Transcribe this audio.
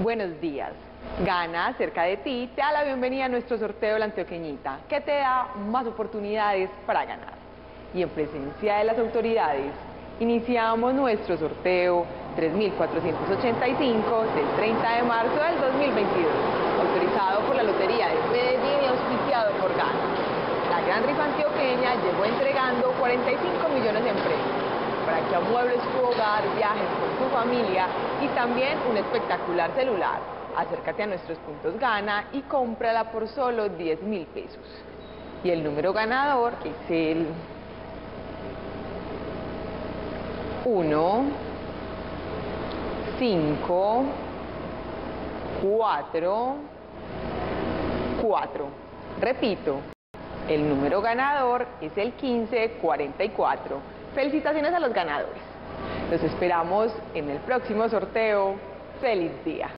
Buenos días. Gana, cerca de ti, te da la bienvenida a nuestro sorteo de la Antioqueñita, que te da más oportunidades para ganar. Y en presencia de las autoridades, iniciamos nuestro sorteo 3485 del 30 de marzo del 2022, autorizado por la Lotería de Medellín y auspiciado por Gana. La Gran Rifa Antioqueña llegó entregando 45 millones de premios, para que amuebles tu hogar, viajes con tu familia y también un espectacular celular. Acércate a nuestros puntos Gana y cómprala por solo 10.000 pesos. Y el número ganador es el 1, 5, 4, 4. Repito, el número ganador es el 1544. Felicitaciones a los ganadores. Los esperamos en el próximo sorteo. ¡Feliz día!